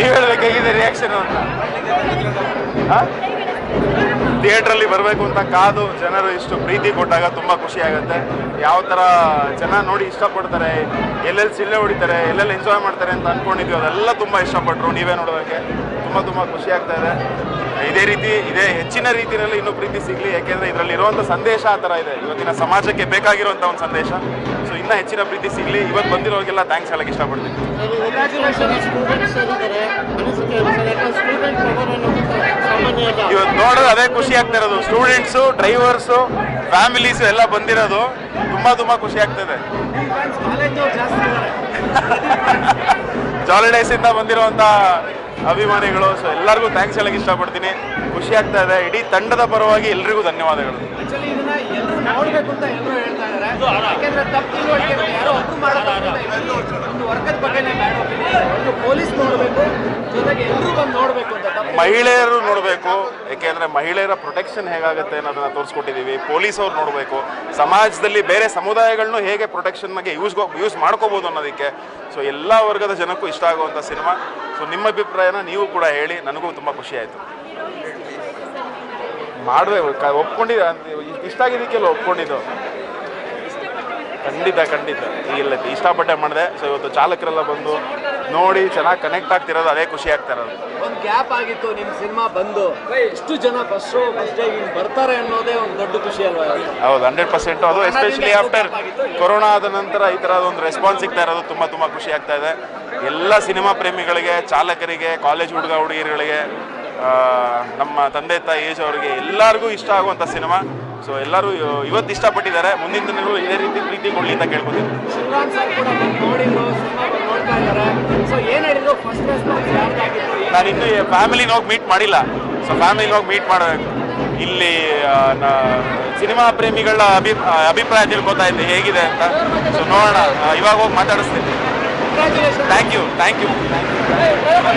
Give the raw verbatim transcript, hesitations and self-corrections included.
ನೀವೇಳಬೇಕಾಗಿದೆ reaction ಅಂತ theatre ಅಲ್ಲಿ ಬರಬೇಕು ಅಂತ ಕಾದು ಜನರು ಇಷ್ಟು ಪ್ರೀತಿ ಕೊಟ್ಟಾಗ ತುಂಬಾ ಖುಷಿ ಆಗುತ್ತೆ. ಯಾವ ತರ ಜನ ನೋಡಿ ಇಷ್ಟಪಡ್ತಾರೆ, ಎಲ್ಲೆಲ್ಲಿ ಸಿಳ್ಳೆ ಹೊಡಿತಾರೆ, ಎಲ್ಲೆಲ್ಲಿ ಎಂಜಾಯ್ ಮಾಡ್ತಾರೆ ಅಂತ ಅನ್ಕೊಂಡಿದ್ವಿ, ಅದೆಲ್ಲ ತುಂಬಾ ಇಷ್ಟಪಟ್ಟರು. ನೀವೇ ನೋಡೋದಕ್ಕೆ ತುಂಬಾ ತುಂಬಾ ಖುಷಿ ಆಗ್ತಾ ಇದೆ. ಇದೇ ರೀತಿ ಇದೇ ಹೆಚ್ಚಿನ ರೀತಿಯಲ್ಲಿ ಇನ್ನೂ ಪ್ರೀತಿ ಸಿಗಲಿ, ಯಾಕೆಂದರೆ ಇದರಲ್ಲಿ ಇರುವಂಥ ಸಂದೇಶ ಆ ಥರ ಇದೆ, ಇವತ್ತಿನ ಸಮಾಜಕ್ಕೆ ಬೇಕಾಗಿರುವಂಥ ಒಂದು ಸಂದೇಶ. ಸೊ ಇನ್ನೂ ಹೆಚ್ಚಿನ ಪ್ರೀತಿ ಸಿಗಲಿ. ಇವತ್ತು ಬಂದಿರೋರಿಗೆಲ್ಲ ಥ್ಯಾಂಕ್ಸ್ ಹೇಳಕ್ಕೆ ಇಷ್ಟಪಡ್ತೀನಿ. ಇವತ್ತು ನೋಡೋದು ಅದೇ ಖುಷಿ ಆಗ್ತಾ ಇರೋದು. ಸ್ಟೂಡೆಂಟ್ಸು, ಡ್ರೈವರ್ಸು, ಫ್ಯಾಮಿಲೀಸು ಎಲ್ಲ ಬಂದಿರೋದು ತುಂಬ ತುಂಬ ಖುಷಿ ಆಗ್ತದೆ. ಜಾಲಿ ಡೇಸಿಂದ ಬಂದಿರೋವಂಥ ಅಭಿಮಾನಿಗಳು, ಸೊ ಎಲ್ಲರಿಗೂ ಥ್ಯಾಂಕ್ಸ್ ಹೇಳಕ್ಕೆ ಇಷ್ಟಪಡ್ತೀನಿ. ಖುಷಿ ಆಗ್ತಾ ಇದೆ. ಇಡೀ ತಂಡದ ಪರವಾಗಿ ಎಲ್ರಿಗೂ ಧನ್ಯವಾದಗಳು. ಮಹಿಳೆಯರು ನೋಡಬೇಕು, ಏಕೆಂದರೆ ಮಹಿಳೆಯರ ಪ್ರೊಟೆಕ್ಷನ್ ಹೇಗಾಗುತ್ತೆ ಅನ್ನೋದನ್ನ ತೋರಿಸ್ಕೊಟ್ಟಿದ್ದೀವಿ. ಪೊಲೀಸ್ ಅವ್ರು ನೋಡಬೇಕು, ಸಮಾಜದಲ್ಲಿ ಬೇರೆ ಸಮುದಾಯಗಳನ್ನು ಹೇಗೆ ಪ್ರೊಟೆಕ್ಷನ್ಗೆ ಯೂಸ್ ಯೂಸ್ ಮಾಡ್ಕೋಬೋದು ಅನ್ನೋದಕ್ಕೆ. ಸೊ ಎಲ್ಲ ವರ್ಗದ ಜನಕ್ಕೂ ಇಷ್ಟ ಆಗುವಂಥ ಸಿನಿಮಾ. ಸೊ ನಿಮ್ಮ ಅಭಿಪ್ರಾಯನ ನೀವು ಕೂಡ ಹೇಳಿ, ನನಗೂ ತುಂಬ ಖುಷಿ ಆಯಿತು. ಮಾಡಬೇಕು, ಒಪ್ಕೊಂಡಿದ್ದ ಇಷ್ಟ ಆಗಿದ್ದಕ್ಕೆಲ್ಲ ಒಪ್ಕೊಂಡಿದ್ದು ಖಂಡಿತ ಖಂಡಿತ ಇಲ್ಲ ಇಷ್ಟಪಟ್ಟೆ ಮಾಡಿದೆ. ಸೊ ಇವತ್ತು ಚಾಲಕರೆಲ್ಲ ಬಂದು ನೋಡಿ ಚೆನ್ನಾಗಿ ಕನೆಕ್ಟ್ ಆಗ್ತಿರೋದು, ಅದೇ ಖುಷಿ ಆಗ್ತಾ ಇರೋದು. ಒಂದು ಗ್ಯಾಪ್ ಆಗಿತ್ತು, ನಿಮ್ಮ ಸಿನಿಮಾ ಬಂದು ಇಷ್ಟು ಜನ ಫಸ್ಟ್ ಶೋ ಫಸ್ಟ್ ಬರ್ತಾರೆ ಅನ್ನೋದೇ ಒಂದು ದೊಡ್ಡ ಖುಷಿ ಅಲ್ವಾ? ಹೌದು, ಹಂಡ್ರೆಡ್ ಪರ್ಸೆಂಟ್. ಅದು ಎಸ್ಪೆಷಲಿ ಆಫ್ಟರ್ ಕೊರೋನಾದ ನಂತರ ಈ ಥರದ ಒಂದು ರೆಸ್ಪಾನ್ಸ್ ಸಿಗ್ತಾ ಇರೋದು ತುಂಬ ತುಂಬ ಖುಷಿ ಆಗ್ತಾ ಇದೆ. ಎಲ್ಲ ಸಿನಿಮಾ ಪ್ರೇಮಿಗಳಿಗೆ, ಚಾಲಕರಿಗೆ, ಕಾಲೇಜ್ ಹುಡುಗ ಹುಡುಗಿಯರಿಗೆ, ನಮ್ಮ ತಂದೆ ತಾಯಿ ಏಜ್ ಅವರಿಗೆ, ಎಲ್ಲರಿಗೂ ಇಷ್ಟ ಆಗುವಂಥ ಸಿನಿಮಾ. ಸೊ ಎಲ್ಲರೂ ಇವತ್ತು ಇಷ್ಟಪಟ್ಟಿದ್ದಾರೆ. ಮುಂದಿನ ದಿನಗಳು ಇದೇ ರೀತಿ ಪ್ರೀತಿ ಕೊಡಲಿ ಅಂತ ಕೇಳ್ಕೊತೀನಿ. ನಾನು ಇನ್ನೂ ಫ್ಯಾಮಿಲಿನ ಹೋಗಿ ಮೀಟ್ ಮಾಡಿಲ್ಲ. ಸೊ ಫ್ಯಾಮಿಲಿನ ಹೋಗಿ ಮೀಟ್ ಮಾಡಬೇಕು. ಇಲ್ಲಿ ಸಿನಿಮಾ ಪ್ರೇಮಿಗಳ ಅಭಿ ಅಭಿಪ್ರಾಯ ತಿಳ್ಕೊತಾ ಇದ್ದೆ ಹೇಗಿದೆ ಅಂತ. ಸೊ ನೋಡೋಣ, ಇವಾಗ ಹೋಗಿ ಮಾತಾಡಿಸ್ತೀನಿ. Thank you thank you thank you.